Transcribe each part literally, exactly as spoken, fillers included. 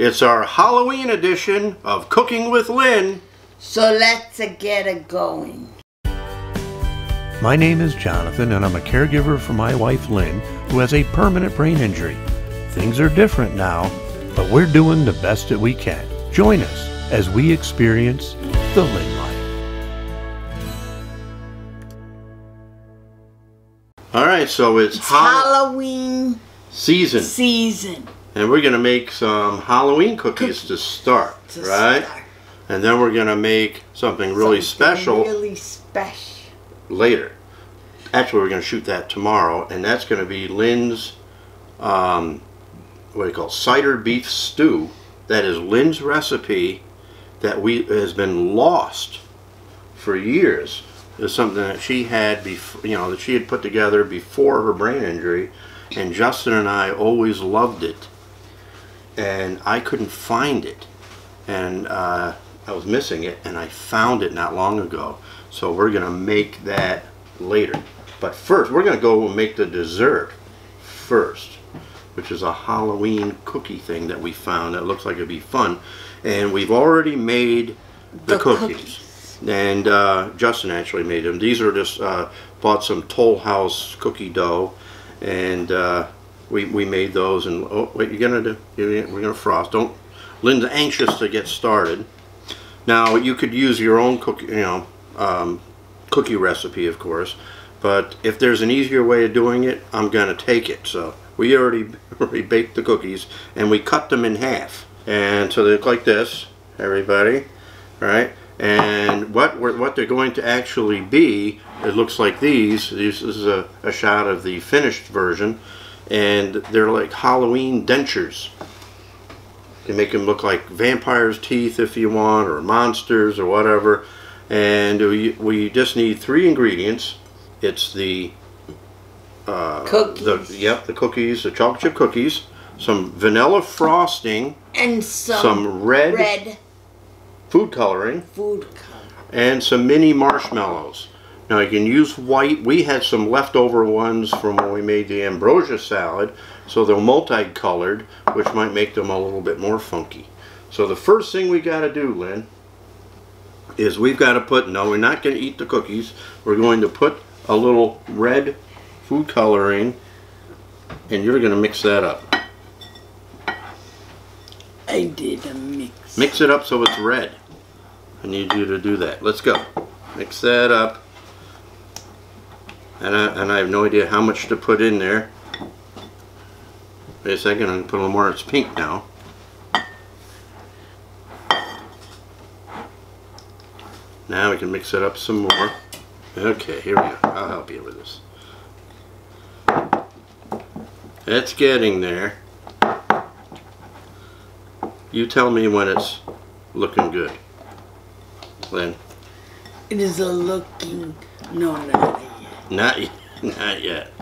It's our Halloween edition of Cooking with Lynne. So let's get it going. My name is Jonathan, and I'm a caregiver for my wife Lynne, who has a permanent brain injury. Things are different now, but we're doing the best that we can. Join us as we experience the Lynne Life. All right, so it's, it's ha Halloween season. Season. And we're gonna make some Halloween cookies to start, to right? Start. And then we're gonna make something really something special. Really special. Later. Actually, we're gonna shoot that tomorrow, and that's gonna be Lynne's, um, what do you call it? Cider beef stew. That is Lynne's recipe that we has been lost for years. Is something that she had before, you know, that she had put together before her brain injury, and Justin and I always loved it, and I couldn't find it, and uh, I was missing it, and I found it not long ago. So we're gonna make that later, but first we're gonna go and make the dessert first, which is a Halloween cookie thing that we found that looks like it'd be fun, and we've already made the, the cookies. cookies. And uh, Justin actually made them. These are just uh, bought some Toll House cookie dough, and uh, we we made those. And oh, what you're gonna do? You're, we're gonna frost. Don't. Lynne's anxious to get started. Now you could use your own cookie, you know, um, cookie recipe, of course. But if there's an easier way of doing it, I'm gonna take it. So we already already baked the cookies, and we cut them in half, and so they look like this. Everybody, all right? And what we're, what they're going to actually be, it looks like these. This is a, a shot of the finished version, and they're like Halloween dentures. You make them look like vampires' teeth if you want, or monsters, or whatever. And we, we just need three ingredients. It's the uh, cookies. The, yep, the cookies, the chocolate chip cookies, some vanilla frosting, and some, some red. red. Food coloring, food coloring, and some mini marshmallows. Now you can use white. We had some leftover ones from when we made the ambrosia salad, so they're multicolored, which might make them a little bit more funky. So the first thing we got to do, Lynne, is we've got to put, no, we're not going to eat the cookies. We're going to put a little red food coloring, and you're going to mix that up. I did a mix. Mix it up so it's red. I need you to do that. Let's go. Mix that up. And I, and I have no idea how much to put in there. Wait a second, I'm going to put a little more. It's pink now. Now we can mix it up some more. Okay, here we go. I'll help you with this. It's getting there. You tell me when it's looking good, Lynne. It is a looking, no, not yet. Not yet, not yet.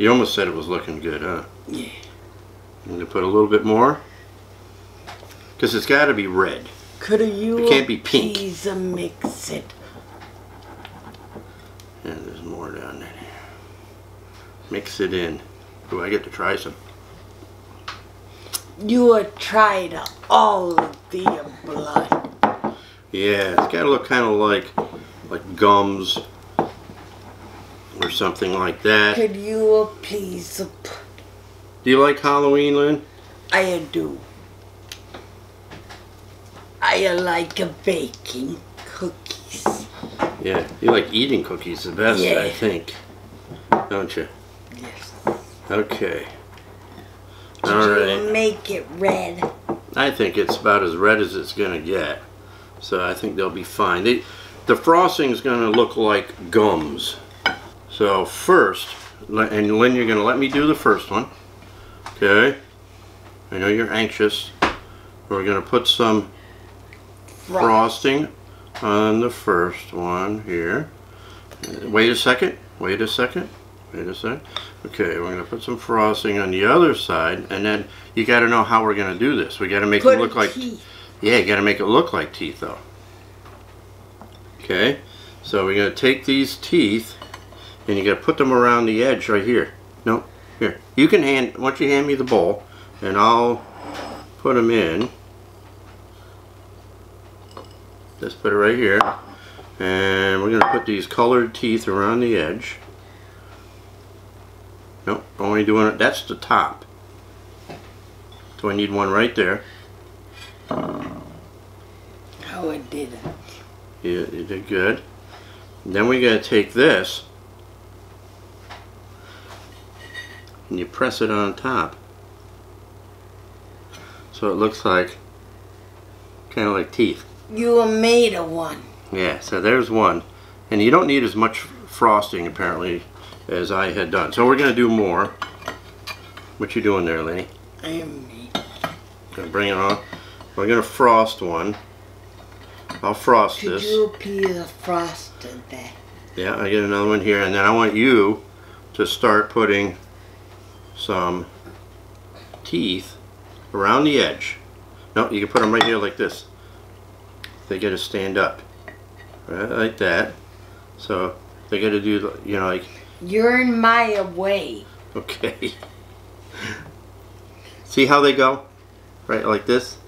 You almost said it was looking good, huh? Yeah. I'm gonna put a little bit more, because it's got to be red. Could you? It can't be pink. Please mix it. And there's more down there. Mix it in. Do I get to try some? You are trying all of the blood. Yeah, it's got to look kind of like like gums or something like that. Could you please? Do you like Halloween, Lynne? I do. I like baking cookies. Yeah, you like eating cookies the best, yeah. I think, don't you? Yes. Okay. All right. Make it red. I think it's about as red as it's gonna get, so I think they'll be fine. They, the frosting is gonna look like gums. So first, and Lynne, you're gonna let me do the first one, okay? I know you're anxious. We're gonna put some right. frosting on the first one here. Wait a second. Wait a second. Wait a second. Okay, we're going to put some frosting on the other side, and then you got to know how we're going to do this. We got to make put it look like teeth. Yeah, you got to make it look like teeth, though. Okay, so we're going to take these teeth, and you got to put them around the edge right here. No, here. You can hand. Why don't you hand me the bowl, and I'll put them in, just put it right here, and we're going to put these colored teeth around the edge. Nope, only doing it, that's the top. So I need one right there. Oh, it did it. Yeah, it did good. And then we're going to take this and you press it on top. So it looks like, kind of like teeth. You made a one. Yeah, so there's one. And you don't need as much frosting, apparently, as I had done. So we're going to do more. What you doing there, Lenny? I am going to bring it on. We're going to frost one. I'll frost Could this. Could you peel frosted that? Yeah, I get another one here. And then I want you to start putting some teeth around the edge. No, you can put them right here like this. They gotta stand up. Right, like that. So they gotta do, you know, like... You're in my way. Okay. See how they go? Right, like this?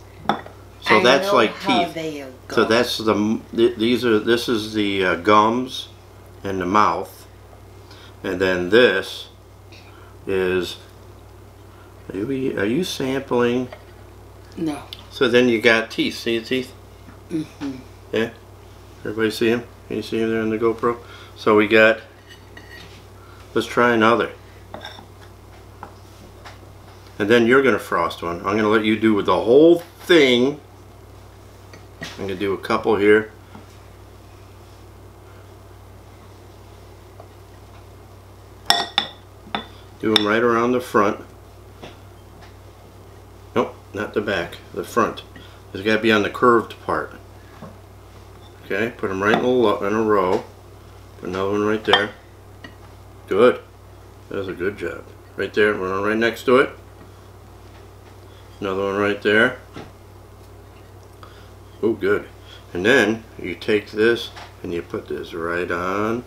So I that's know like how teeth. They go. So that's the, these are, this is the uh, gums and the mouth. And then this is, are you, are you sampling? No. So then you got teeth. See the teeth? Mm-hmm. Yeah? Everybody see him? Can you see him there in the GoPro? So we got, let's try another. And then you're going to frost one. I'm going to let you do the whole thing. I'm going to do a couple here. Do them right around the front. Nope, not the back, the front. It's got to be on the curved part. Okay, put them right in a, in a row. Put another one right there. Good. That was a good job. Right there, one right next to it. Another one right there. Oh, good. And then you take this and you put this right on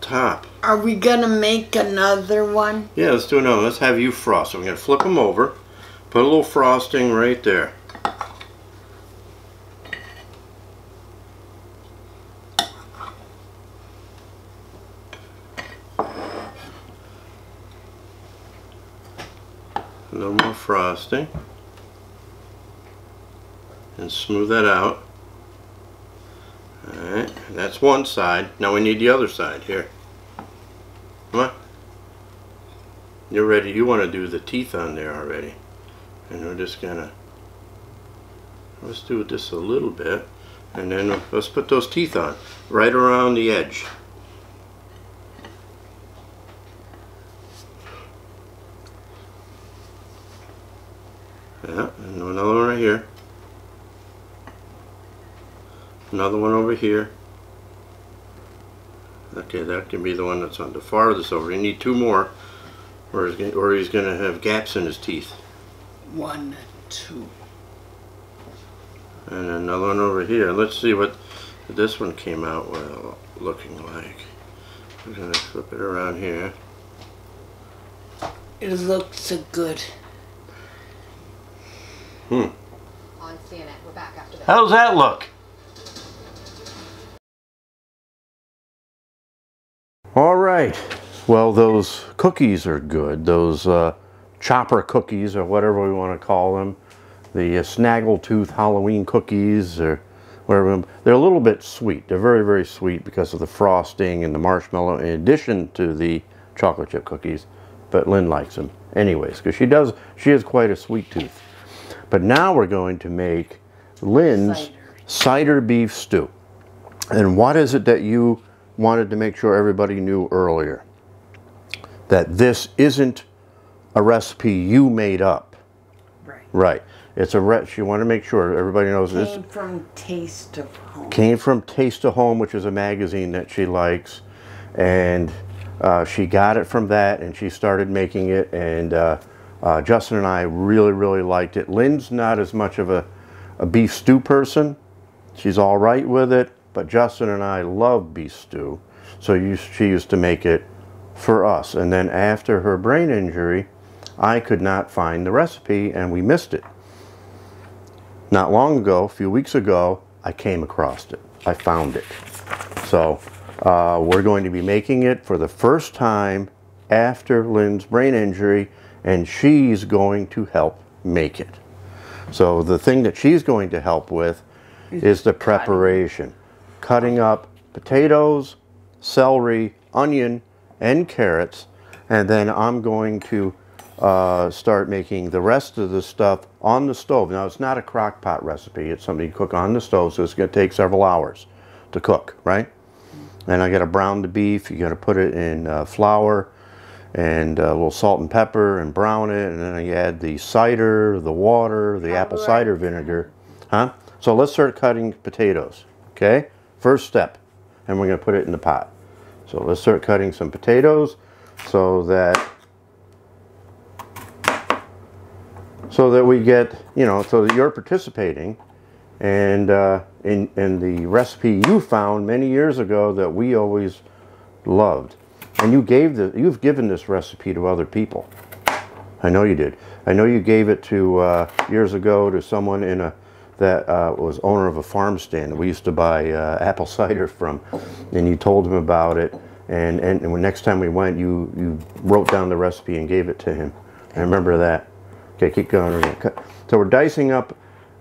top. Are we gonna make another one? Yeah, let's do another. Let's have you frost. So I'm gonna flip them over. Put a little frosting right there. A little more frosting and smooth that out. Alright, that's one side. Now we need the other side here. Come on. You're ready. You want to do the teeth on there already. And we're just gonna, let's do this a little bit and then let's put those teeth on right around the edge. Yeah, and another one right here. Another one over here. Okay, that can be the one that's on the farthest over. You need two more, or he's gonna, or he's going to have gaps in his teeth. One, two. And another one over here. Let's see what this one came out well looking like. We're going to flip it around here. It looks so good. Hmm. On C N N, we're back after that. How's that look? All right. Well, those cookies are good. Those uh, chopper cookies, or whatever we want to call them, the uh, snaggletooth Halloween cookies, or whatever. They're a little bit sweet. They're very, very sweet because of the frosting and the marshmallow, in addition to the chocolate chip cookies. But Lynn likes them, anyways, because she does. She has quite a sweet tooth. But now we're going to make Lynn's cider. cider beef stew. And what is it that you wanted to make sure everybody knew earlier? That this isn't a recipe you made up. Right. Right. It's a recipe. You want to make sure everybody knows this. Came from Taste of Home. Came from Taste of Home, which is a magazine that she likes. And uh, she got it from that and she started making it. And... Uh, Uh, Justin and I really, really liked it. Lynn's not as much of a, a beef stew person. She's all right with it, but Justin and I love beef stew. So you, she used to make it for us. And then after her brain injury, I could not find the recipe and we missed it. Not long ago, a few weeks ago, I came across it. I found it. So uh, we're going to be making it for the first time after Lynne's brain injury, and she's going to help make it. So the thing that she's going to help with is the preparation. Cutting up potatoes, celery, onion, and carrots, and then I'm going to uh, start making the rest of the stuff on the stove. Now, it's not a crock pot recipe. It's something you cook on the stove, so it's going to take several hours to cook, right? And I got to brown the beef. You got to put it in uh, flour and a little salt and pepper and brown it, and then you add the cider, the water, the apple cider vinegar, huh? So let's start cutting potatoes, okay? First step, and we're going to put it in the pot. So let's start cutting some potatoes so that so that we get, you know, so that you're participating and uh, in, in the recipe you found many years ago that we always loved. And you gave the, you've given this recipe to other people. I know you did. I know you gave it to uh, years ago to someone in a that uh, was owner of a farm stand that we used to buy uh, apple cider from, and you told him about it. And and, and when next time we went, you you wrote down the recipe and gave it to him. I remember that. Okay, keep going. We're gonna cut. So we're dicing up.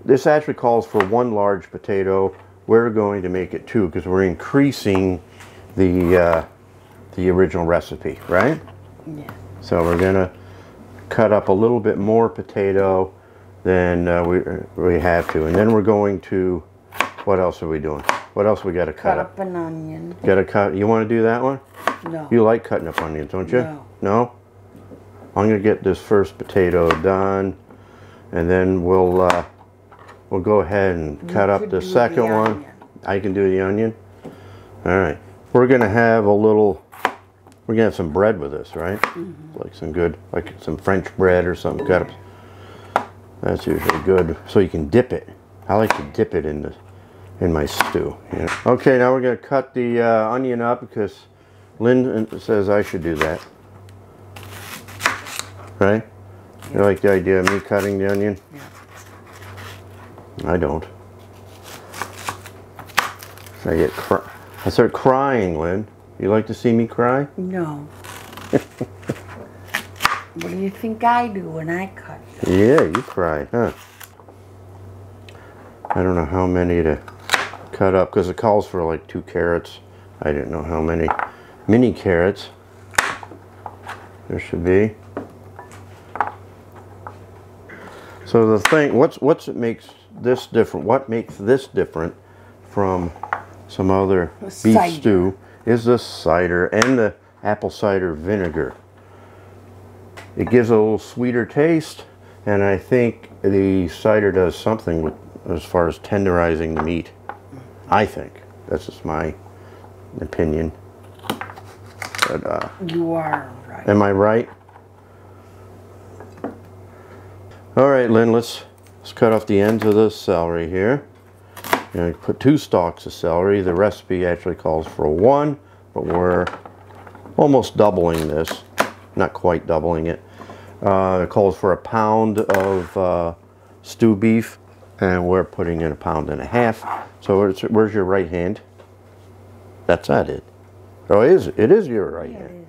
This actually calls for one large potato. We're going to make it two because we're increasing the. Uh, the original recipe, right? Yeah. So we're gonna cut up a little bit more potato than uh, we we have to, and then we're going to. What else are we doing? What else we got to cut, cut up? Cut up an onion. Got to cut. You want to do that one? No. You like cutting up onions, don't you? No. No. I'm gonna get this first potato done, and then we'll uh, we'll go ahead and you cut up the second the one. I can do the onion. All right. We're gonna have a little. We're gonna have some bread with this, right? Mm-hmm. Like some good, like some French bread or something. Got to, that's usually good, so you can dip it. I like to dip it in the, in my stew. You know? Okay, now we're gonna cut the uh, onion up because Lynne says I should do that. Right? You like the idea of me cutting the onion? Yeah. I don't. I get cr I start crying, Lynne. You like to see me cry? No. What do you think I do when I cut? Yeah, you cried, huh? I don't know how many to cut up because it calls for like two carrots. I didn't know how many mini carrots there should be. So the thing, what's what's it makes this different? What makes this different from some other beef stew? Is the cider and the apple cider vinegar. It gives a little sweeter taste, and I think the cider does something with as far as tenderizing the meat. I think that's just my opinion. But uh, you are right. Am I right? All right, Lynne. Let's let's cut off the ends of the celery here. And put two stalks of celery. The recipe actually calls for one, but we're almost doubling this. Not quite doubling it. Uh, it calls for a pound of uh, stew beef, and we're putting in a pound and a half. So it's, where's your right hand? That's not it. Oh, it is, it is your right hand.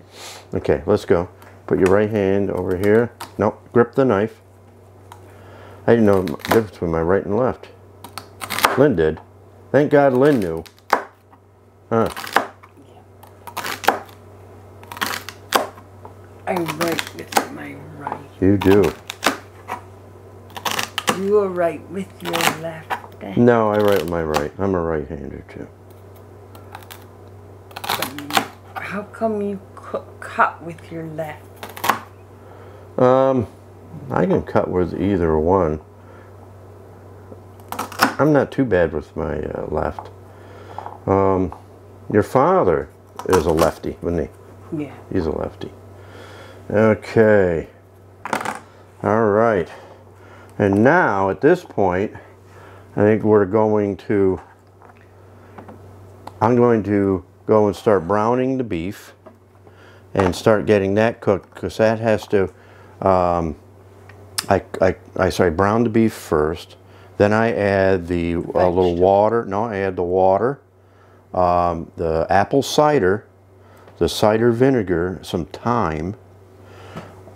Okay, let's go. Put your right hand over here. Nope, grip the knife. I didn't know the difference between my right and left. Lynne did. Thank God Lynne knew. Huh. I write with my right. You do. You are right with your left hand. No, I write with my right. I'm a right-hander too. How come you cut with your left? Um, I can cut with either one. I'm not too bad with my uh, left. Um, your father is a lefty, wasn't he? Yeah. He's a lefty. Okay. All right. And now, at this point, I think we're going to... I'm going to go and start browning the beef and start getting that cooked because that has to... Um, I, I, I, sorry, brown the beef first. Then I add the uh, little water. No, I add the water, um, the apple cider, the cider vinegar, some thyme,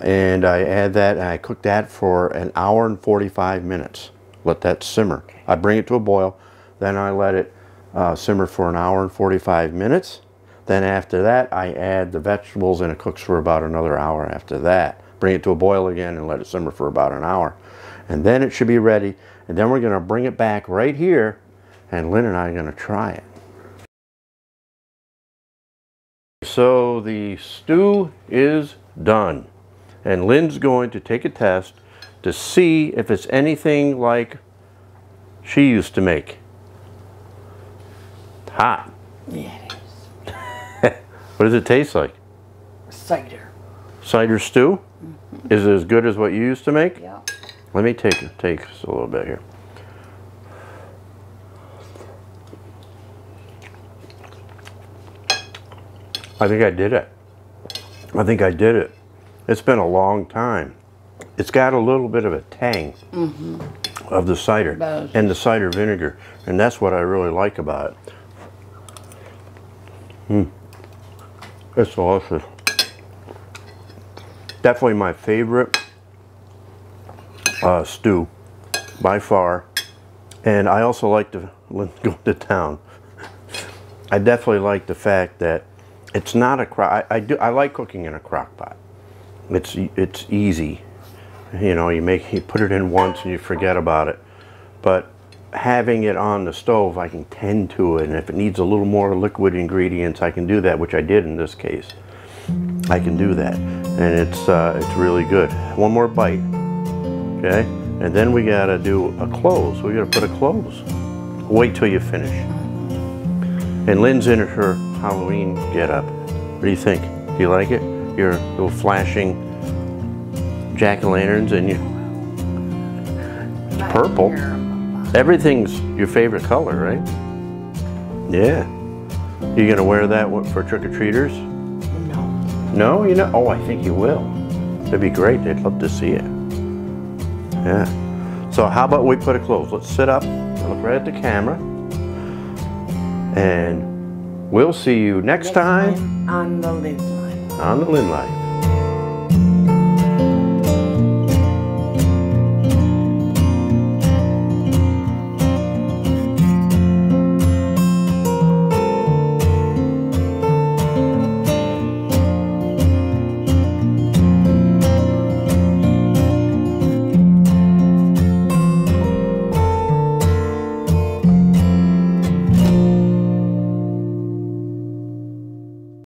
and I add that, and I cook that for an hour and forty-five minutes. Let that simmer. Okay. I bring it to a boil, then I let it uh, simmer for an hour and forty-five minutes. Then after that, I add the vegetables, and it cooks for about another hour after that. Bring it to a boil again and let it simmer for about an hour. And then it should be ready. And then we're going to bring it back right here, and Lynn and I are going to try it. So the stew is done. And Lynn's going to take a test to see if it's anything like she used to make. Hot. Yeah, it is. What does it taste like? Cider. Cider stew? Mm-hmm. Is it as good as what you used to make? Yeah. Let me take take a little bit here. I think I did it. I think I did it. It's been a long time. It's got a little bit of a tang mm-hmm. of the cider Buzz. and the cider vinegar, and that's what I really like about it. Mm. It's delicious. Definitely my favorite Uh, stew by far, and I also like to go to town. I definitely like the fact that it's not a crock. I, I do. I like cooking in a crock pot. It's it's easy, you know. You make you put it in once and you forget about it. But having it on the stove, I can tend to it, and if it needs a little more liquid ingredients, I can do that, which I did in this case. I can do that, and it's uh, it's really good. One more bite. Okay, and then we gotta do a close. We gotta put a close. Wait till you finish. And Lynn's in her Halloween getup. What do you think? Do you like it? Your little flashing jack-o'-lanterns and you. It's purple. Everything's your favorite color, right? Yeah. You gonna wear that for trick-or-treaters? No. No, you know? Oh, I think you will. That'd be great. They'd love to see it. Yeah. So how about we put it close? Let's sit up and look right at the camera. And we'll see you next, next time, time on The Lynne Life. On The Lynne Life.